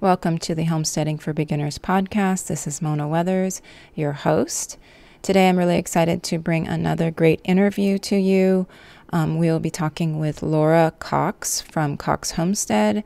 Welcome to the Homesteading for Beginners podcast. This is Mona Weathers, your host. Today I'm really excited to bring another great interview to you. We'll be talking with Laura Cox from Cox Homestead,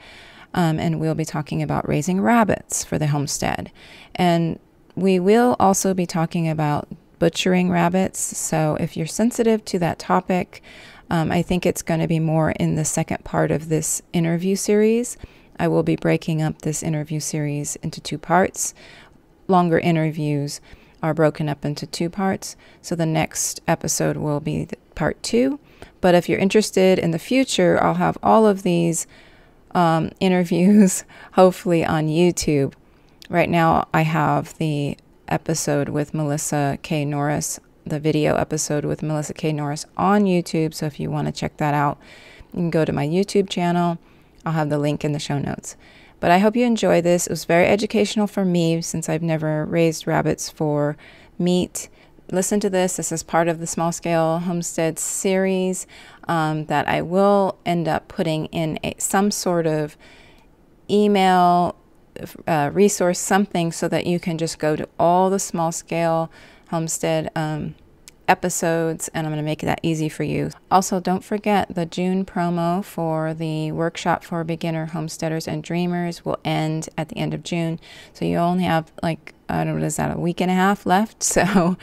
and we'll be talking about raising rabbits for the homestead. And we will also be talking about butchering rabbits, so if you're sensitive to that topic, I think it's going to be more in the second part of this interview series. I will be breaking up this interview series into two parts. Longer interviews are broken up into two parts, so the next episode will be part two. But if you're interested in the future, I'll have all of these interviews hopefully on YouTube. Right now I have the episode with Melissa K. Norris, the video episode with Melissa K. Norris on YouTube, so if you want to check that out, you can go to my YouTube channel. I'll have the link in the show notes. But I hope you enjoy this. It was very educational for me since I've never raised rabbits for meat. Listen to this. This is part of the Small Scale Homestead series that I will end up putting in some sort of email resource, something, so that you can just go to all the Small Scale Homestead episodes, and I'm going to make that easy for you. Also, don't forget the June promo for the workshop for beginner homesteaders and dreamers will end at the end of June. So you only have like, I don't know, is that a week and a half left? So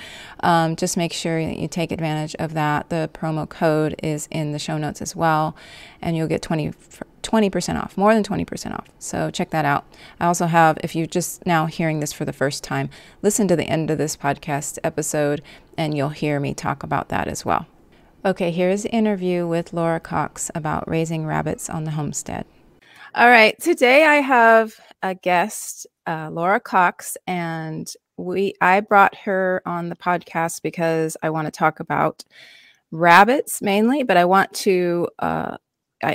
just make sure that you take advantage of that. The promo code is in the show notes as well, and you'll get 20% off, more than 20% off. So check that out. I also have, if you're just now hearing this for the first time, listen to the end of this podcast episode and you'll hear me talk about that as well. Okay, here's the interview with Laura Cox about raising rabbits on the homestead. All right, today I have a guest, Laura Cox, and I brought her on the podcast because I want to talk about rabbits mainly, but I want to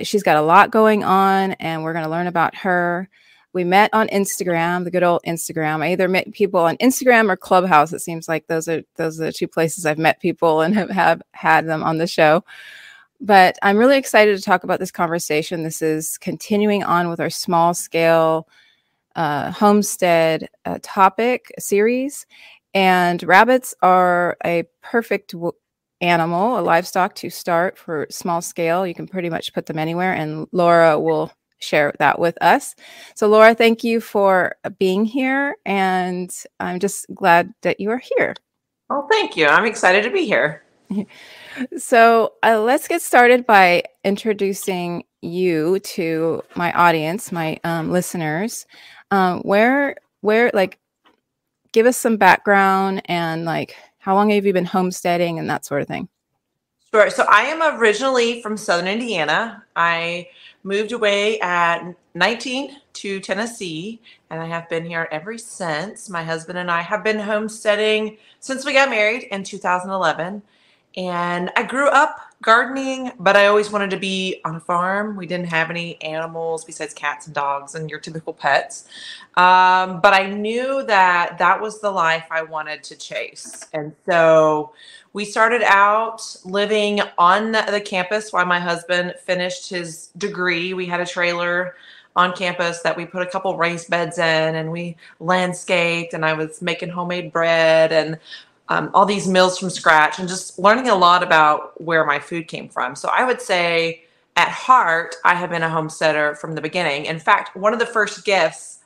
she's got a lot going on, and we're going to learn about her. We met on Instagram, the good old Instagram. I either met people on Instagram or Clubhouse. It seems like those are the two places I've met people and have had them on the show. But I'm really excited to talk about this conversation. This is continuing on with our small scale homestead topic series. And rabbits are a perfect animal, a livestock to start for small scale. You can pretty much put them anywhere, and Laura will share that with us. So Laura, thank you for being here, and I'm just glad that you are here. Oh, thank you. I'm excited to be here. So let's get started by introducing you to my audience, my listeners. Like, give us some background and like, how long have you been homesteading and that sort of thing? Sure. So I am originally from Southern Indiana. I moved away at 19 to Tennessee, and I have been here ever since. My husband and I have been homesteading since we got married in 2011. And I grew up gardening, but I always wanted to be on a farm. We didn't have any animals besides cats and dogs and your typical pets. But I knew that that was the life I wanted to chase. And so we started out living on the campus while my husband finished his degree. We had a trailer on campus that we put a couple raised beds in, and we landscaped, and I was making homemade bread and all these meals from scratch, and just learning a lot about where my food came from. So I would say at heart, I have been a homesteader from the beginning. In fact, one of the first gifts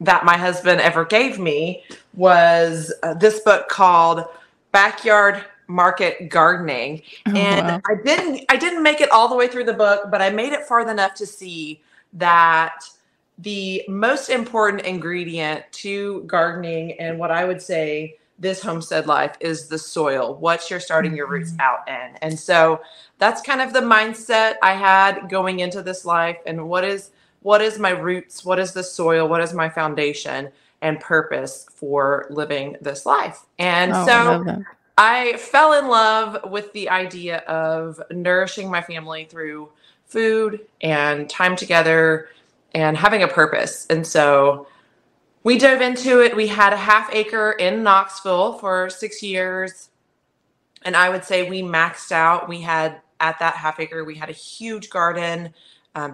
that my husband ever gave me was this book called Backyard Market Gardening. Oh, and wow. I didn't make it all the way through the book, but I made it far enough to see that the most important ingredient to gardening, and what I would say this homestead life, is the soil, what you're starting your roots out in. And so that's kind of the mindset I had going into this life. And what is my roots? What is the soil? What is my foundation and purpose for living this life? And so I fell in love with the idea of nourishing my family through food and time together and having a purpose. And so we dove into it. We had a half acre in Knoxville for 6 years. And I would say we maxed out. We had, at that half acre, we had a huge garden,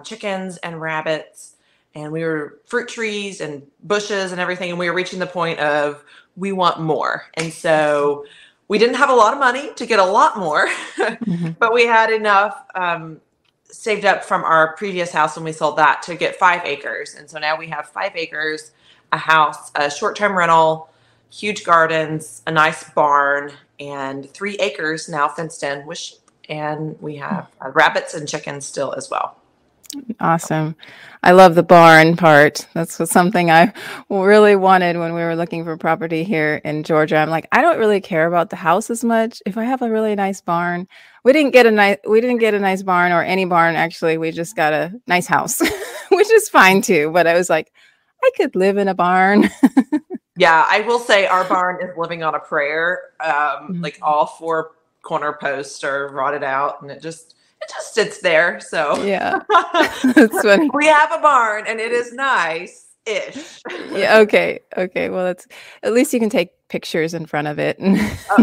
chickens and rabbits. and we were fruit trees and bushes and everything. And we were reaching the point of, we want more. And so we didn't have a lot of money to get a lot more, but we had enough saved up from our previous house when we sold that to get 5 acres. And so now we have 5 acres, a house, a short-term rental, huge gardens, a nice barn, and 3 acres now fenced in with sheep. And we have rabbits and chickens still as well. Awesome. I love the barn part. That's something I really wanted when we were looking for property here in Georgia. I'm like, I don't really care about the house as much. If I have a really nice barn, we didn't get a nice barn or any barn. Actually, we just got a nice house, which is fine too. But I was like, I could live in a barn. Yeah, I will say our barn is living on a prayer. Like all 4 corner posts are rotted out, and it just sits there. So yeah, that's funny. We have a barn, and it is nice-ish. Yeah. Okay. Well, that's at least you can take pictures in front of it, and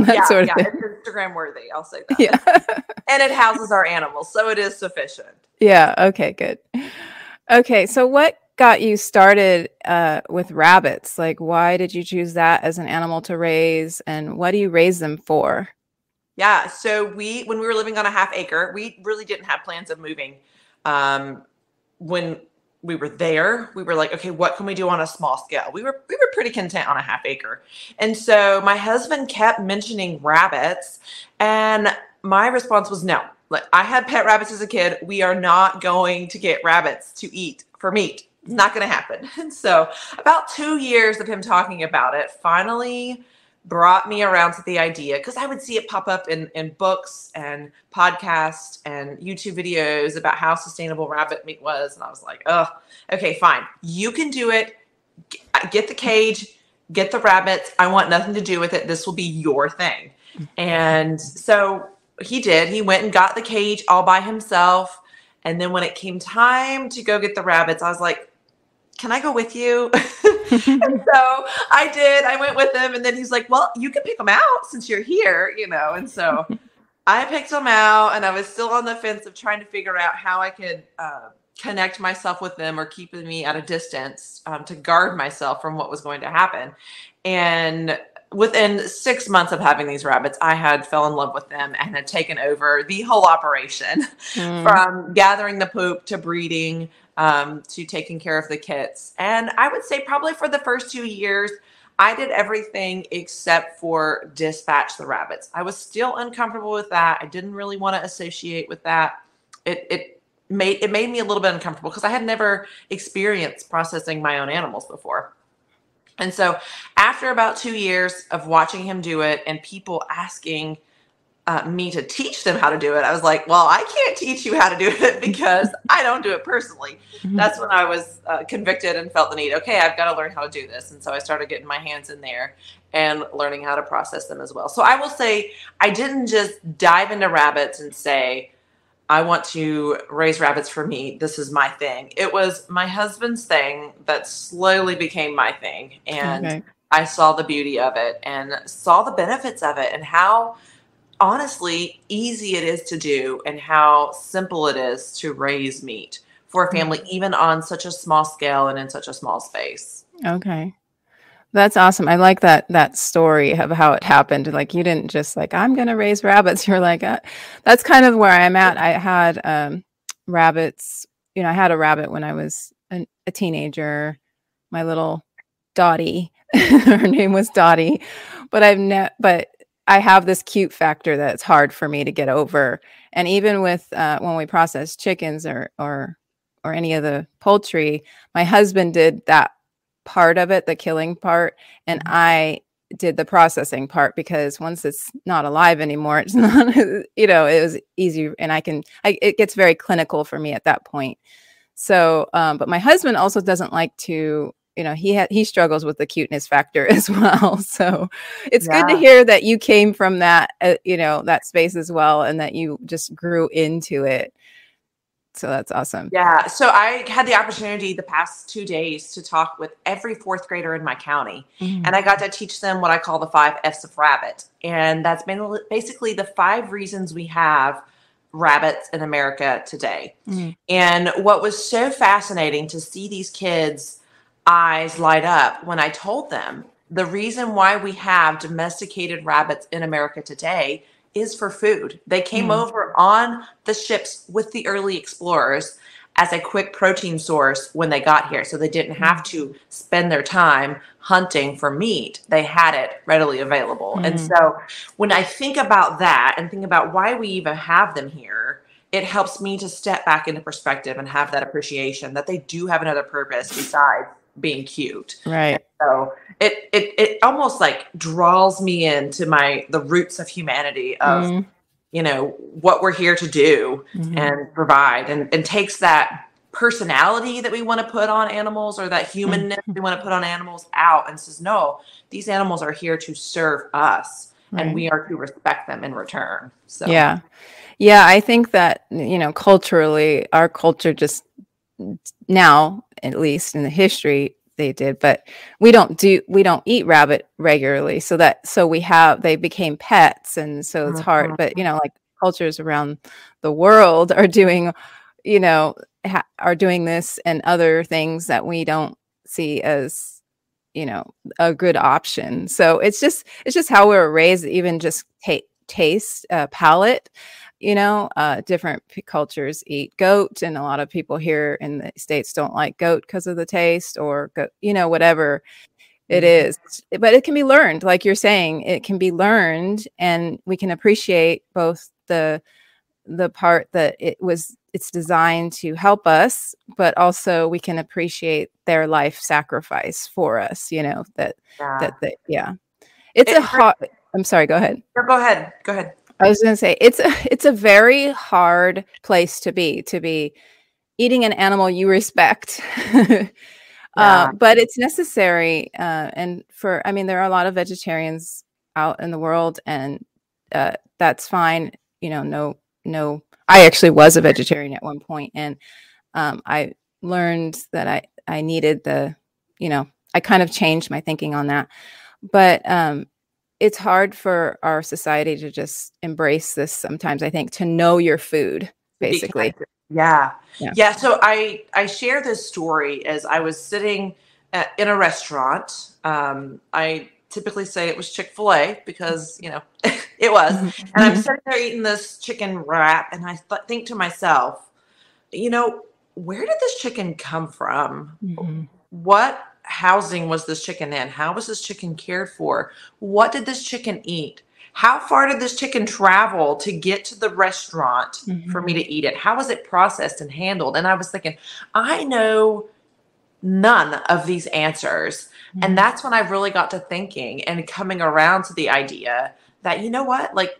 that sort of thing. It's Instagram worthy. I'll say that. Yeah. And it houses our animals, so it is sufficient. Yeah. Okay. Good. Okay. So what got you started with rabbits? Like, why did you choose that as an animal to raise, and what do you raise them for? Yeah, so when we were living on a 1/2 acre, we really didn't have plans of moving. When we were there, we were like, okay, what can we do on a small scale? We were pretty content on a 1/2 acre. And so my husband kept mentioning rabbits, and my response was no. Like, I had pet rabbits as a kid. We are not going to get rabbits to eat for meat. It's not going to happen. And so about 2 years of him talking about it finally brought me around to the idea, because I would see it pop up in books and podcasts and YouTube videos about how sustainable rabbit meat was. And I was like, oh, okay, fine. You can do it. Get the cage, get the rabbits. I want nothing to do with it. This will be your thing. And so he did. He went and got the cage all by himself. And then when it came time to go get the rabbits, I was like, can I go with you? And so I did. I went with him, and then he's like, well, you can pick them out since you're here, you know. And so I picked them out, and I was still on the fence of trying to figure out how I could connect myself with them or keep me at a distance to guard myself from what was going to happen. And within 6 months of having these rabbits, I had fell in love with them and had taken over the whole operation from gathering the poop to breeding to taking care of the kits. And I would say probably for the first 2 years, I did everything except for dispatch the rabbits. I was still uncomfortable with that. I didn't really want to associate with that. It made me a little bit uncomfortable because I had never experienced processing my own animals before. And so after about 2 years of watching him do it and people asking me to teach them how to do it, I was like, well, I can't teach you how to do it because I don't do it personally. That's when I was convicted and felt the need, okay, I've got to learn how to do this. And so I started getting my hands in there and learning how to process them as well. So I will say I didn't just dive into rabbits and say, I want to raise rabbits for meat. This is my thing. It was my husband's thing that slowly became my thing. And I saw the beauty of it and saw the benefits of it and how honestly easy it is to do and how simple it is to raise meat for a family, even on such a small scale and in such a small space. Okay. That's awesome. I like that story of how it happened. Like, you didn't just like, I'm going to raise rabbits. You're like, that's kind of where I'm at. I had rabbits, you know, I had a rabbit when I was a teenager, my little Dottie, her name was Dottie, but I have this cute factor that's hard for me to get over. And even with when we process chickens or any of the poultry, my husband did that part of it, the killing part, and I did the processing part, because once it's not alive anymore, it's not, you know, it was easy, and it gets very clinical for me at that point. So but my husband also doesn't like to, you know, he struggles with the cuteness factor as well. So it's good to hear that you came from that you know, that space as well, and that you just grew into it. So that's awesome. Yeah. So I had the opportunity the past 2 days to talk with every 4th grader in my county. And I got to teach them what I call the 5 F's of rabbit. And that's been basically the 5 reasons we have rabbits in America today. Mm. And what was so fascinating to see these kids' eyes light up when I told them the reason why we have domesticated rabbits in America today is for food. They came over on the ships with the early explorers as a quick protein source when they got here. So they didn't have to spend their time hunting for meat. They had it readily available. And so when I think about that and think about why we even have them here, it helps me to step back into perspective and have that appreciation that they do have another purpose besides being cute. Right. And so it almost like draws me into the roots of humanity of, you know, what we're here to do and provide, and takes that personality that we want to put on animals or that humanness we want to put on animals out and says, no, these animals are here to serve us and we are to respect them in return. So, yeah. Yeah. I think that, you know, culturally, our culture just now, at least in the history they did, but we don't eat rabbit regularly. So they became pets. And so it's hard, but you know, like cultures around the world are doing, you know, are doing this and other things that we don't see as, you know, a good option. So it's just how we were raised, even just taste, palate. You know, different cultures eat goat, and a lot of people here in the States don't like goat because of the taste or, you know, whatever it is. But it can be learned, like you're saying, it can be learned, and we can appreciate both the part that it's designed to help us, but also we can appreciate their life sacrifice for us, you know, I'm sorry, go ahead. No, go ahead. I was going to say, it's a very hard place to be eating an animal you respect, but it's necessary. There are a lot of vegetarians out in the world, and that's fine. You know, no, I actually was a vegetarian at one point, and I learned that I needed I kind of changed my thinking on that, but, it's hard for our society to just embrace this sometimes, I think, to know your food, basically. Yeah. Yeah. Yeah. So I share this story as I was sitting in a restaurant. I typically say it was Chick-fil-A because, you know, it was. And I'm sitting there eating this chicken wrap, and I think to myself, you know, where did this chicken come from? What housing was this chicken in? How was this chicken cared for? What did this chicken eat? How far did this chicken travel to get to the restaurant for me to eat it? How was it processed and handled? And I was thinking, I know none of these answers. And that's when I really got to thinking and coming around to the idea that, you know what, like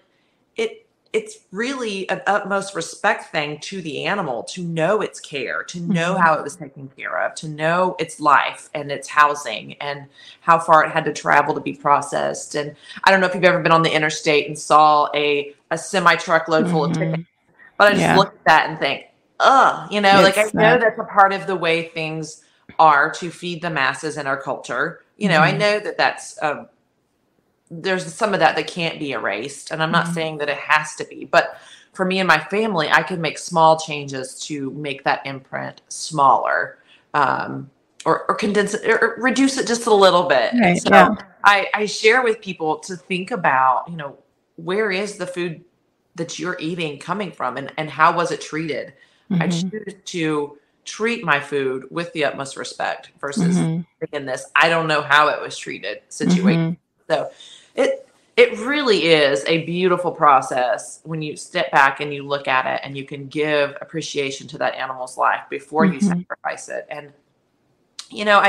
it's really an utmost respect thing to the animal, to know its care, to know how it was taken care of, to know its life and its housing and how far it had to travel to be processed. And I don't know if you've ever been on the interstate and saw a semi-truck load full of chicken, but I just look at that and think, you know, it's like, I know that's a part of the way things are to feed the masses in our culture. You know, I know that that's there's some of that can't be erased. And I'm not saying that it has to be, but for me and my family, I can make small changes to make that imprint smaller, or condense it or reduce it just a little bit. Right, so I share with people to think about, you know, where is the food that you're eating coming from, and how was it treated? I choose to treat my food with the utmost respect versus in this, I don't know how it was treated situation. So it really is a beautiful process when you step back and you look at it, and you can give appreciation to that animal's life before you sacrifice it. And, you know,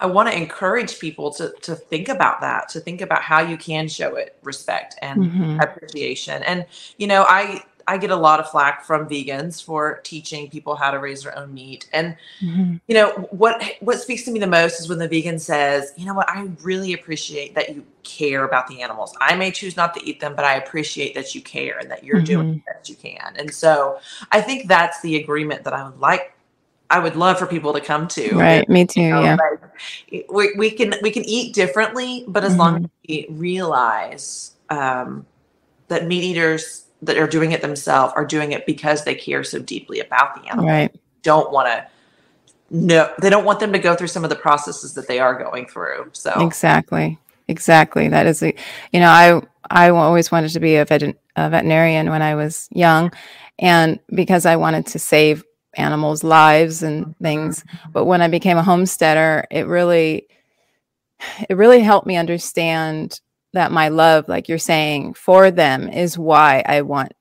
I want to encourage people to think about that, to think about how you can show it respect and appreciation. And, you know, I get a lot of flack from vegans for teaching people how to raise their own meat. And, you know, what speaks to me the most is when the vegan says, you know what, I really appreciate that you care about the animals. I may choose not to eat them, but I appreciate that you care and that you're doing the best you can. And so I think that's the agreement that I would love for people to come to. Right. Me too. You know, yeah. Like, we can eat differently, but as long as we realize, that meat eaters that are doing it themselves are doing it because they care so deeply about the animal. Right. Don't want to know. They don't want them to go through some of the processes that they are going through. So exactly. That is, you know, I always wanted to be a veterinarian when I was young, and because I wanted to save animals' lives and things. But when I became a homesteader, it really helped me understand that my love, like you're saying, for them is why I want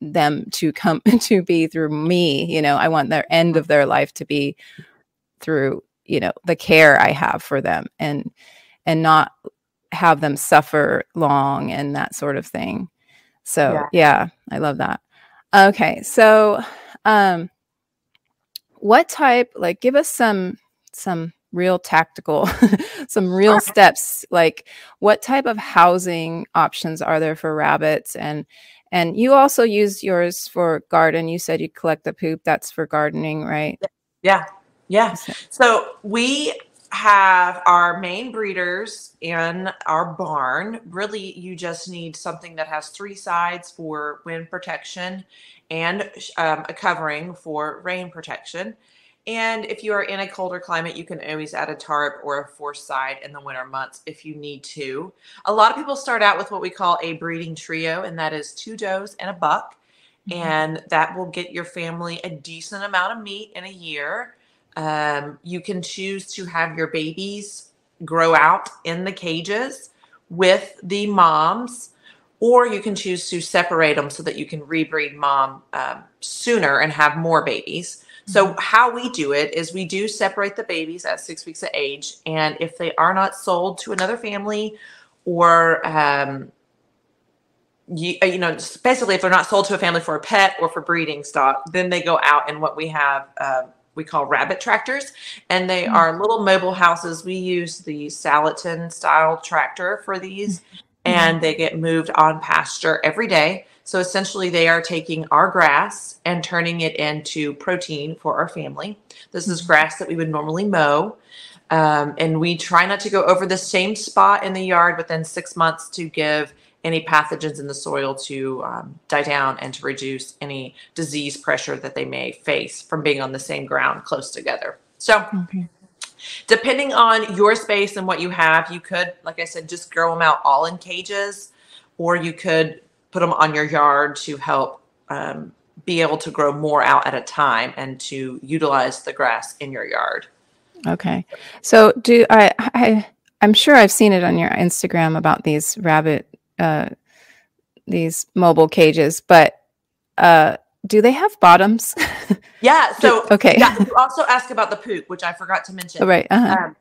them to come to be through me. You know, I want their end of their life to be through, you know, the care I have for them, and not have them suffer long and that sort of thing. So yeah I love that. Okay. So, what type, like give us some real tactical, some real steps, like what type of housing options are there for rabbits? And you also use yours for garden. You said you collect the poop. That's for gardening, right? Yeah. Yeah. So we have our main breeders in our barn. Really, you just need something that has three sides for wind protection and a covering for rain protection. And if you are in a colder climate, you can always add a tarp or a fourth side in the winter months if you need to. A lot of people start out with what we call a breeding trio, and that is two does and a buck. Mm-hmm. And that will get your family a decent amount of meat in a year. You can choose to have your babies grow out in the cages with the moms, or you can choose to separate them so that you can rebreed mom sooner and have more babies. So how we do it is we do separate the babies at 6 weeks of age. And if they are not sold to another family, or, you know, basically if they're not sold to a family for a pet or for breeding stock, then they go out in what we have, we call rabbit tractors. And they are little mobile houses. We use the Salatin style tractor for these, and they get moved on pasture every day. So essentially they are taking our grass and turning it into protein for our family. This is grass that we would normally mow. And we try not to go over the same spot in the yard within 6 months to give any pathogens in the soil to die down and to reduce any disease pressure that they may face from being on the same ground close together. So depending on your space and what you have, you could, like I said, just grow them out all in cages, or you could put them on your yard to help be able to grow more out at a time and to utilize the grass in your yard. Okay. So do I'm sure I've seen it on your Instagram about these rabbit, these mobile cages, but do they have bottoms? Yeah. So okay. Yeah, you also ask about the poop, which I forgot to mention. Right.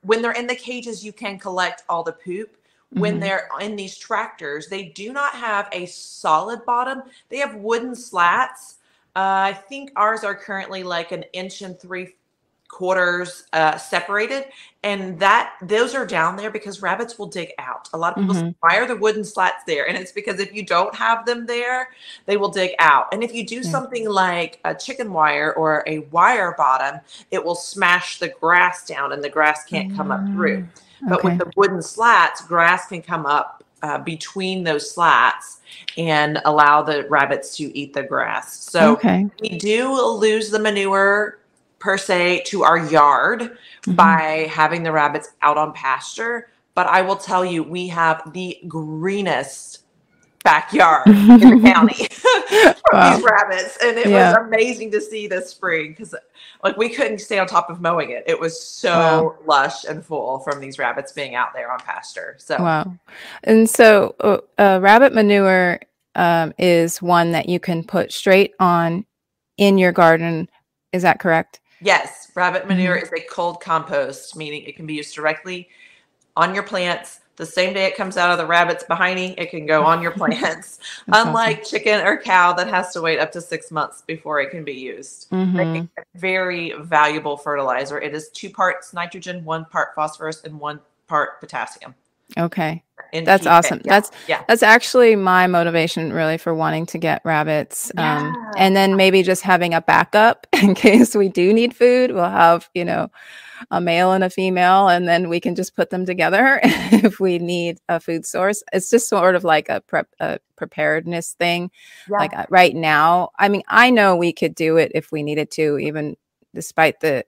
When they're in the cages, you can collect all the poop. When they're in these tractors, they do not have a solid bottom. They have wooden slats. I think ours are currently like 1 3/4 inches separated. And that those are down there because rabbits will dig out. A lot of people say, why are the wooden slats there? And it's because if you don't have them there, they will dig out. And if you do something like a chicken wire or a wire bottom, it will smash the grass down and the grass can't come up through. But with the wooden slats, grass can come up between those slats and allow the rabbits to eat the grass. So we do lose the manure per se to our yard by having the rabbits out on pasture. But I will tell you, we have the greenest backyard in the county from these rabbits. And it was amazing to see this spring because like we couldn't stay on top of mowing it. It was so lush and full from these rabbits being out there on pasture. So And so rabbit manure is one that you can put straight on in your garden. Is that correct? Yes. Rabbit manure is a cold compost, meaning it can be used directly on your plants. The same day it comes out of the rabbit's behiney, it can go on your plants. Unlike chicken or cow that has to wait up to 6 months before it can be used. Making a very valuable fertilizer. It is 2 parts nitrogen, 1 part phosphorus, and 1 part potassium. Okay. That's awesome. Yeah. That's actually my motivation really for wanting to get rabbits. And then maybe just having a backup in case we do need food, we'll have, you know, a male and a female, and then we can just put them together if we need a food source. It's just sort of like a preparedness thing. Yeah. Like right now, I mean, I know we could do it if we needed to, even despite the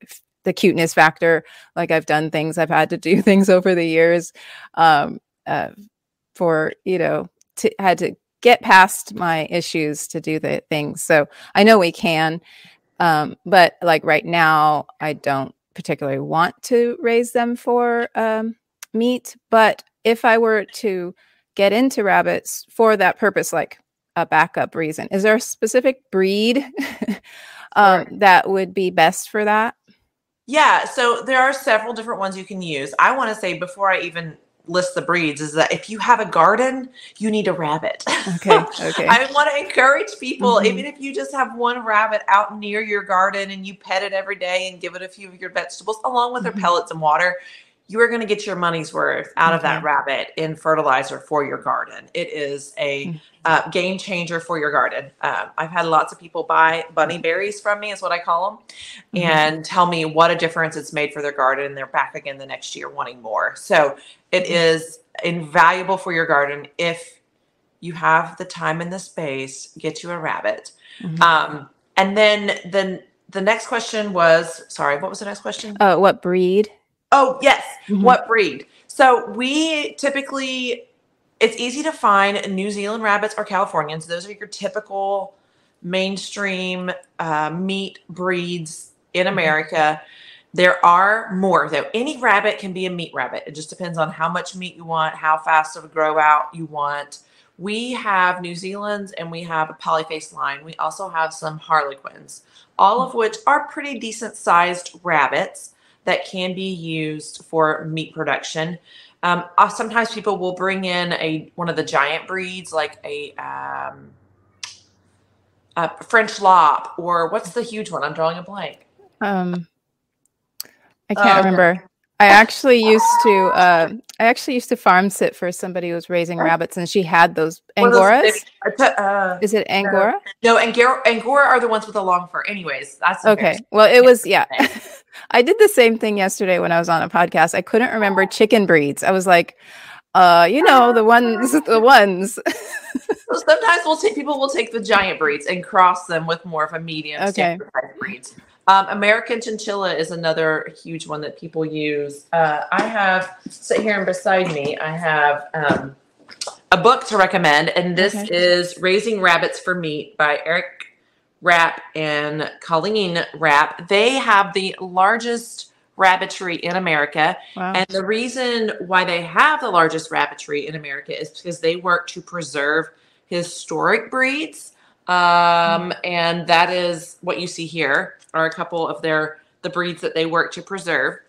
cuteness factor. Like I've had to do things over the years had to get past my issues to do the things. So I know we can, but like right now, I don't particularly want to raise them for meat. But if I were to get into rabbits for that purpose, like a backup reason, is there a specific breed that would be best for that? Yeah. So there are several different ones you can use. I want to say before I even list the breeds is that if you have a garden, you need a rabbit. Okay. Okay. I want to encourage people, even if you just have one rabbit out near your garden and you pet it every day and give it a few of your vegetables along with their pellets and water, you are going to get your money's worth out of that rabbit in fertilizer for your garden. It is a game changer for your garden. I've had lots of people buy bunny berries from me, is what I call them, and tell me what a difference it's made for their garden. And they're back again the next year wanting more. So it is invaluable for your garden. If you have the time and the space, get you a rabbit. And then the next question was, sorry, what was the next question? What breed? Oh, yes. What breed? So we typically, it's easy to find New Zealand rabbits or Californians. Those are your typical mainstream meat breeds in America. There are more, though. Any rabbit can be a meat rabbit. It just depends on how much meat you want, how fast of a grow out you want. We have New Zealand's and we have a polyface line. We also have some Harlequins, all of which are pretty decent sized rabbits that can be used for meat production. Sometimes people will bring in one of the giant breeds, like a French Lop, or what's the huge one? I'm drawing a blank. I can't remember. I actually used to farm sit for somebody who was raising rabbits, and she had those angoras. Is it angora? No, angora are the ones with the long fur. Anyways, that's okay. Well, it was I did the same thing yesterday when I was on a podcast. I couldn't remember chicken breeds. I was like, the ones. So sometimes people will take the giant breeds and cross them with more of a medium standard type breeds. American chinchilla is another huge one that people use. I have sit here and beside me, I have a book to recommend, and this is Raising Rabbits for Meat by Eric Rapp and Colleen Rapp. They have the largest rabbitry in America. Wow. And the reason why they have the largest rabbitry in America is because they work to preserve historic breeds. And that is what you see here are a couple of the breeds that they work to preserve.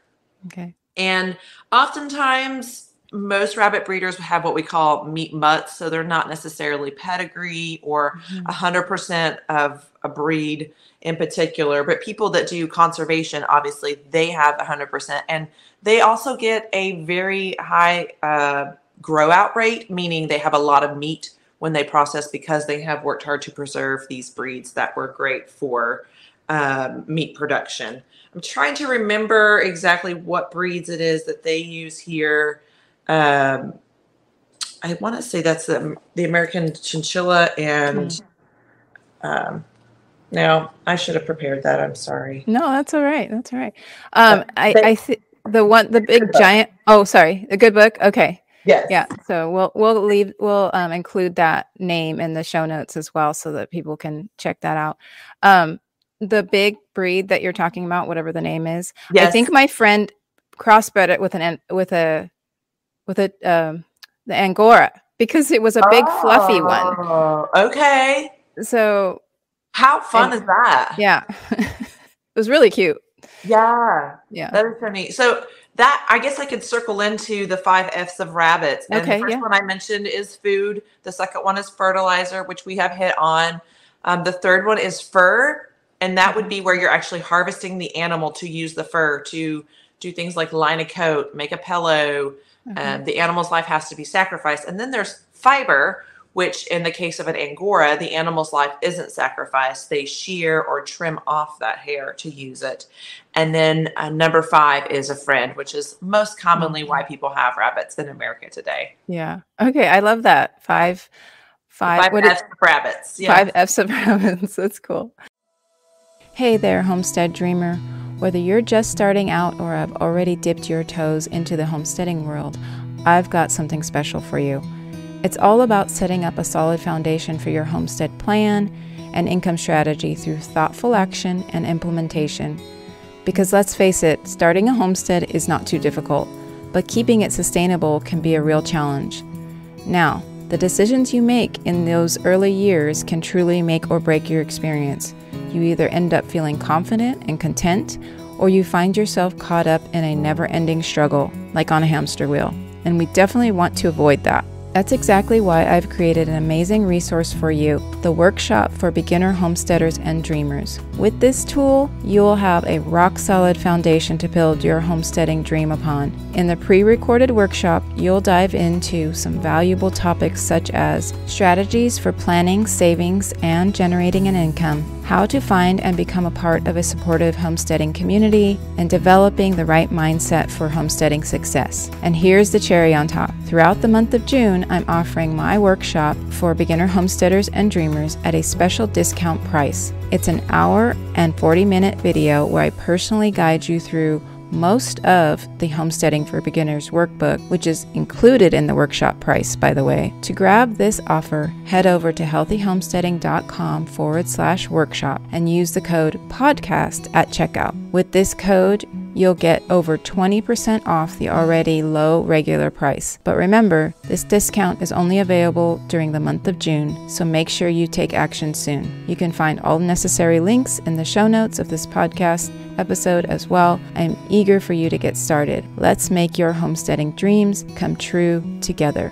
Okay. And oftentimes most rabbit breeders have what we call meat mutts. So they're not necessarily pedigree or 100% of a breed in particular, but people that do conservation, obviously they have 100%, and they also get a very high, grow out rate, meaning they have a lot of meat when they process because they have worked hard to preserve these breeds that were great for meat production. I'm trying to remember exactly what breeds it is that they use here. I want to say that's the American chinchilla and now I should have prepared that. I'm sorry. No, that's all right. That's all right. The good book. Okay. Yes. Yeah. So we'll include that name in the show notes as well so that people can check that out. The big breed that you're talking about, whatever the name is, I think my friend crossbred it with the angora because it was a big fluffy one. Okay. So how fun is that? Yeah. It was really cute. Yeah. Yeah. That is so neat. So that, I guess I could circle into the 5 F's of rabbits. And the first one I mentioned is food. The second one is fertilizer, which we have hit on. The third one is fur. And that would be where you're actually harvesting the animal to use the fur to do things like line a coat, make a pillow. The animal's life has to be sacrificed. And then there's fiber, which in the case of an angora, the animal's life isn't sacrificed. They shear or trim off that hair to use it. And then number 5 is a friend, which is most commonly why people have rabbits in America today. Yeah. Okay. I love that. Five F's of rabbits. Yeah. 5 F's of rabbits. That's cool. Hey there, homestead dreamer. Whether you're just starting out or have already dipped your toes into the homesteading world, I've got something special for you. It's all about setting up a solid foundation for your homestead plan and income strategy through thoughtful action and implementation. Because let's face it, starting a homestead is not too difficult, but keeping it sustainable can be a real challenge. Now, the decisions you make in those early years can truly make or break your experience. You either end up feeling confident and content, or you find yourself caught up in a never-ending struggle, like on a hamster wheel. And we definitely want to avoid that. That's exactly why I've created an amazing resource for you, the Workshop for Beginner Homesteaders and Dreamers. With this tool, you'll have a rock-solid foundation to build your homesteading dream upon. In the pre-recorded workshop, you'll dive into some valuable topics such as strategies for planning, savings, and generating an income, how to find and become a part of a supportive homesteading community, and developing the right mindset for homesteading success. And here's the cherry on top. Throughout the month of June, I'm offering my workshop for beginner homesteaders and dreamers at a special discount price. It's an hour and 40-minute video where I personally guide you through most of the Homesteading for Beginners workbook, which is included in the workshop price, by the way. To grab this offer, head over to healthyhomesteading.com/workshop and use the code podcast at checkout. With this code, you'll get over 20% off the already low regular price. But remember, this discount is only available during the month of June, so make sure you take action soon. You can find all necessary links in the show notes of this podcast episode as well. I'm eager for you to get started. Let's make your homesteading dreams come true together.